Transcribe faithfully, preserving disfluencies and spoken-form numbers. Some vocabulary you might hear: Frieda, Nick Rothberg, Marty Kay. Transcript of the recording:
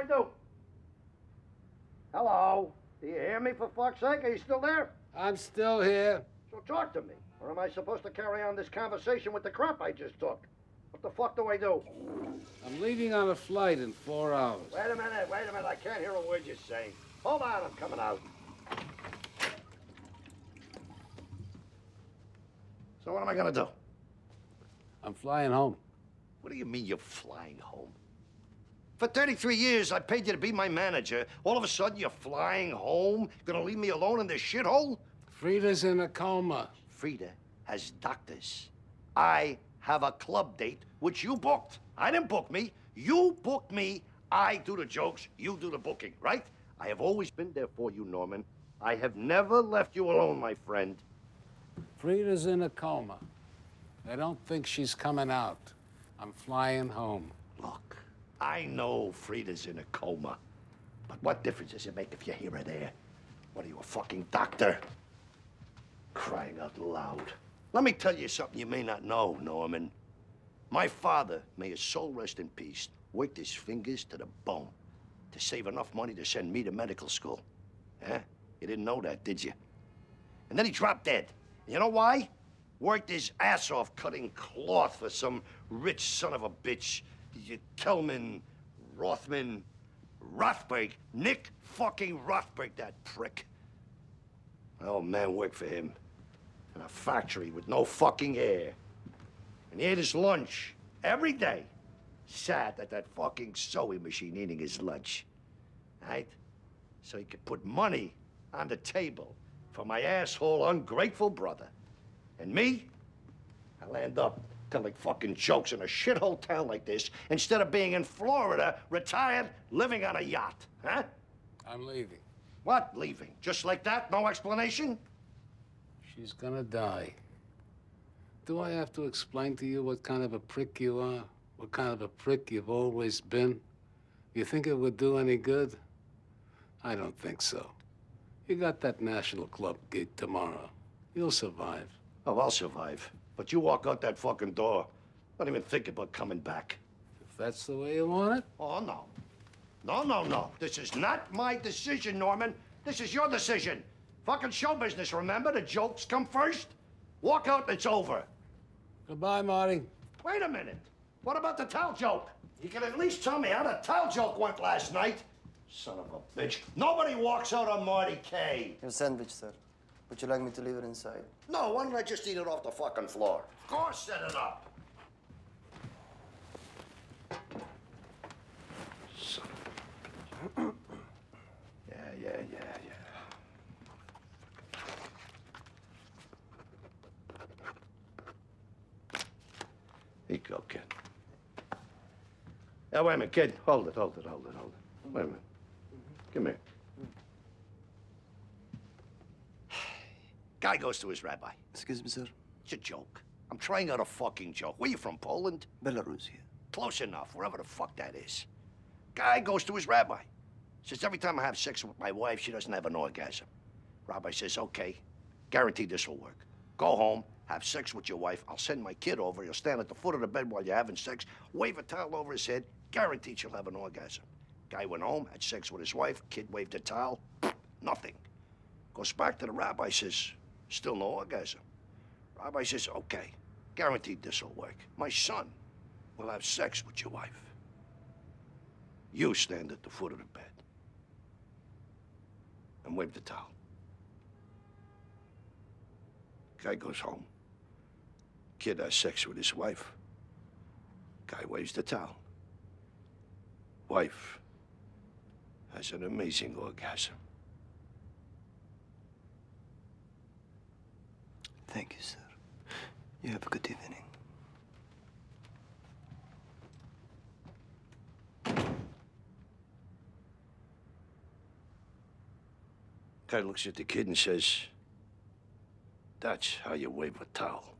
I do? Hello? Do you hear me, for fuck's sake? Are you still there? I'm still here. So talk to me, or am I supposed to carry on this conversation with the crap I just took? What the fuck do I do? I'm leaving on a flight in four hours. Wait a minute, wait a minute. I can't hear a word you're saying. Hold on, I'm coming out. So what am I gonna do? I'm flying home. What do you mean you're flying home? For thirty-three years, I paid you to be my manager. All of a sudden, you're flying home? Gonna leave me alone in this shithole? Frieda's in a coma. Frieda has doctors. I have a club date, which you booked. I didn't book me. You booked me. I do the jokes. You do the booking, right? I have always been there for you, Norman. I have never left you alone, my friend. Frieda's in a coma. I don't think she's coming out. I'm flying home. Look. I know Frieda's in a coma, but what difference does it make if you're here or there? What are you, a fucking doctor? Crying out loud. Let me tell you something you may not know, Norman. My father, may his soul rest in peace, worked his fingers to the bone to save enough money to send me to medical school. Eh? You didn't know that, did you? And then he dropped dead. And you know why? Worked his ass off cutting cloth for some rich son of a bitch. You Kelman, Rothman, Rothberg, Nick fucking Rothberg, that prick. My old man worked for him in a factory with no fucking air. And he ate his lunch every day. Sat at that fucking sewing machine eating his lunch. Right? So he could put money on the table for my asshole ungrateful brother. And me, I'll end up telling fucking jokes in a shithole town like this instead of being in Florida, retired, living on a yacht, huh? I'm leaving. What leaving? Just like that? No explanation? She's gonna die. Do I have to explain to you what kind of a prick you are? What kind of a prick you've always been? You think it would do any good? I don't think so. You got that National Club gig tomorrow. You'll survive. Oh, I'll survive. But you walk out that fucking door, don't even think about coming back. If that's the way you want it? Oh, no. No, no, no. This is not my decision, Norman. This is your decision. Fucking show business, remember? The jokes come first. Walk out and it's over. Goodbye, Marty. Wait a minute. What about the towel joke? You can at least tell me how the towel joke went last night. Son of a bitch. Nobody walks out on Marty Kay. Your sandwich, sir. Would you like me to leave it inside? No, why don't I just eat it off the fucking floor? Of course, set it up. Son of a bitch. Yeah, yeah, yeah, yeah. Here you go, kid. Now, wait a minute, kid. Hold it, hold it, hold it, hold it. Wait a minute. Come here. Guy goes to his rabbi. Excuse me, sir? It's a joke. I'm trying out a fucking joke. Where you from, Poland? Belarus, yeah. Close enough, wherever the fuck that is. Guy goes to his rabbi. Says, every time I have sex with my wife, she doesn't have an orgasm. Rabbi says, okay, guaranteed this will work. Go home, have sex with your wife. I'll send my kid over. He'll stand at the foot of the bed while you're having sex, wave a towel over his head, guaranteed she'll have an orgasm. Guy went home, had sex with his wife, kid waved a towel, nothing. Goes back to the rabbi, says, still no orgasm. Rabbi says, okay, guaranteed this will work. My son will have sex with your wife. You stand at the foot of the bed and wave the towel. Guy goes home. Kid has sex with his wife. Guy waves the towel. Wife has an amazing orgasm. Thank you, sir. You have a good evening. Guy looks at the kid and says, that's how you wave a towel.